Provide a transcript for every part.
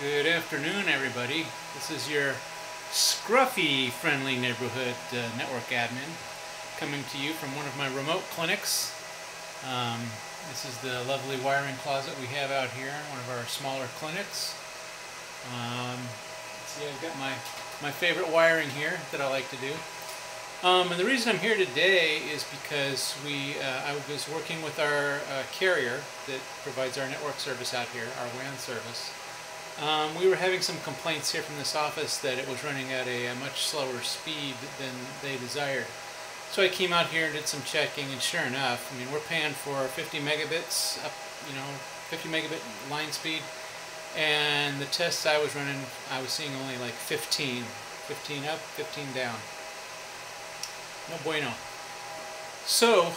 Good afternoon, everybody. This is your scruffy friendly neighborhood network admin coming to you from one of my remote clinics. This is the lovely wiring closet we have out here in one of our smaller clinics. See, I've got my favorite wiring here that I like to do. And the reason I'm here today is because I was working with our carrier that provides our network service out here, our WAN service. We were having some complaints here from this office that it was running at a much slower speed than they desired. So I came out here and did some checking, and sure enough, I mean, we're paying for 50 megabits, up, you know, 50 megabit line speed, and the tests I was running, I was seeing only like 15 up, 15 down. No bueno. So,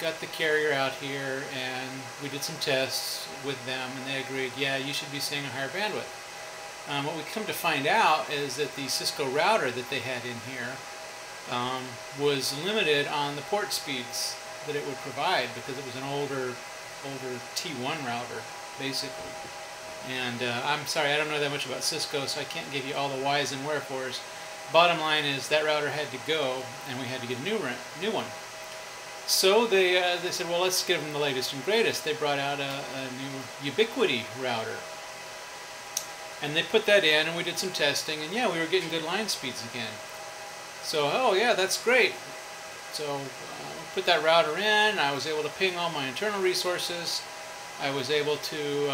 got the carrier out here and we did some tests with them, and they agreed, yeah, you should be seeing a higher bandwidth. What we come to find out is that the Cisco router that they had in here was limited on the port speeds that it would provide because it was an older T1 router, basically. And I'm sorry, I don't know that much about Cisco, so I can't give you all the whys and wherefores. Bottom line is that router had to go, and we had to get a new one. So they said, well, let's give them the latest and greatest. They brought out a new Ubiquiti router. And they put that in, and we did some testing, and yeah, we were getting good line speeds again. So, oh yeah, that's great. So put that router in. I was able to ping all my internal resources. I was able to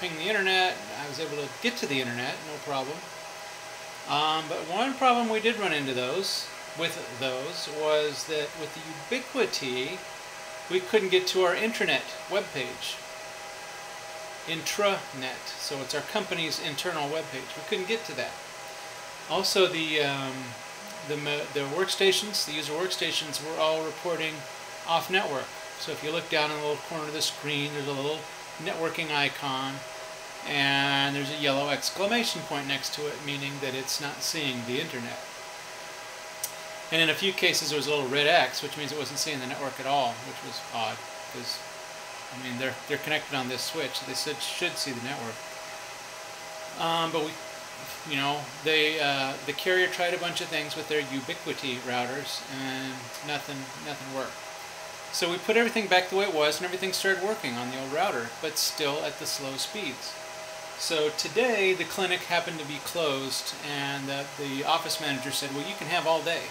ping the internet. I was able to get to the internet, no problem. But one problem we did run into was that with the Ubiquiti, we couldn't get to our intranet web page. Intranet, so it's our company's internal web page. We couldn't get to that. Also, the workstations, the user workstations, were all reporting off network. So if you look down in the little corner of the screen, there's a little networking icon, and there's a yellow exclamation point next to it, meaning that it's not seeing the internet. And in a few cases, there was a little red X, which means it wasn't seeing the network at all, which was odd, because, I mean, they're connected on this switch, so they should see the network. But we, you know, the carrier tried a bunch of things with their Ubiquiti routers, and nothing worked. So we put everything back the way it was, and everything started working on the old router, but still at the slow speeds. So today, the clinic happened to be closed, and the office manager said, well, you can have all day.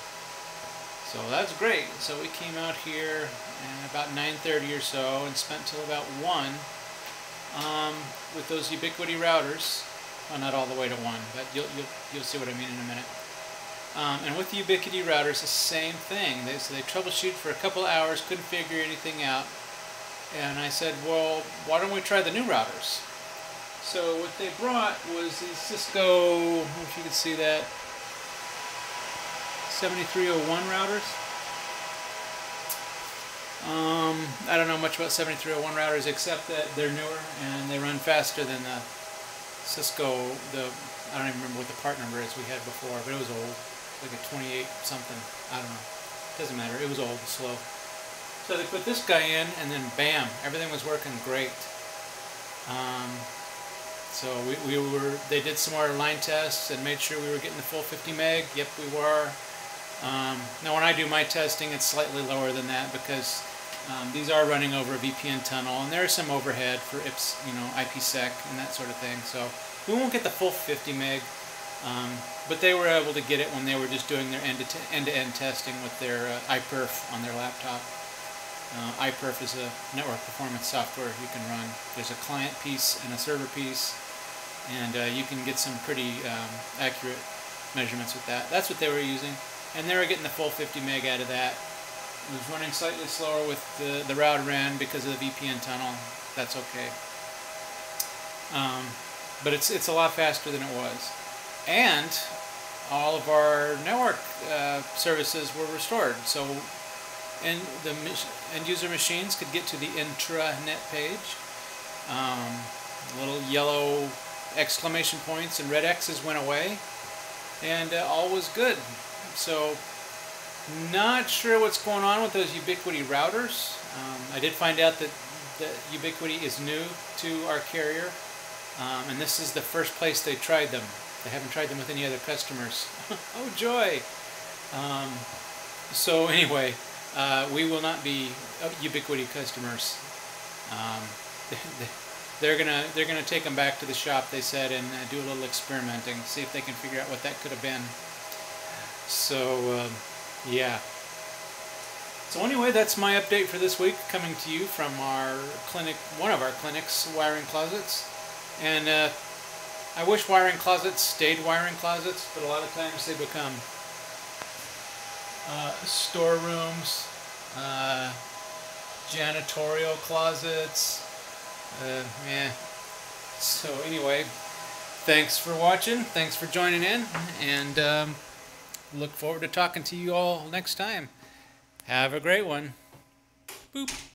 So that's great. So we came out here at about 9:30 or so and spent till about 1 with those Ubiquiti routers. Well, not all the way to 1, but you'll see what I mean in a minute. And with the Ubiquiti routers, the same thing. So they troubleshoot for a couple hours, couldn't figure anything out. And I said, well, why don't we try the new routers? So what they brought was the Cisco, I don't know if you can see that, 7301 routers. I don't know much about 7301 routers except that they're newer and they run faster than the Cisco, I don't even remember what the part number is we had before, but it was old, like a 28 something, I don't know, doesn't matter, it was old, slow. So they put this guy in, and then bam, everything was working great. So they did some more line tests and made sure we were getting the full 50 meg. Yep, we were. Now when I do my testing, it's slightly lower than that because these are running over a VPN tunnel, and there is some overhead for IPSec and that sort of thing. So we won't get the full 50 meg, but they were able to get it when they were just doing their end-to-end testing with their iPerf on their laptop. iPerf is a network performance software you can run. There's a client piece and a server piece, and you can get some pretty accurate measurements with that. That's what they were using, and they were getting the full 50 meg out of that. It was running slightly slower with the router in because of the VPN tunnel. That's okay. But it's a lot faster than it was. And all of our network services were restored. So. And the end-user machines could get to the intranet page. Little yellow exclamation points and red X's went away, and all was good. So, not sure what's going on with those Ubiquiti routers. I did find out that Ubiquiti is new to our carrier, And this is the first place they tried them. They haven't tried them with any other customers. Oh joy! So anyway, we will not be Ubiquiti customers. They're gonna take them back to the shop, they said, and do a little experimenting, see if they can figure out what that could have been. So yeah. So anyway, that's my update for this week, coming to you from our clinic, one of our clinics, Wiring Closets. And I wish wiring closets stayed wiring closets, but a lot of times they become storerooms, janitorial closets, yeah. So anyway, thanks for watching, thanks for joining in, and look forward to talking to you all next time. Have a great one. Boop.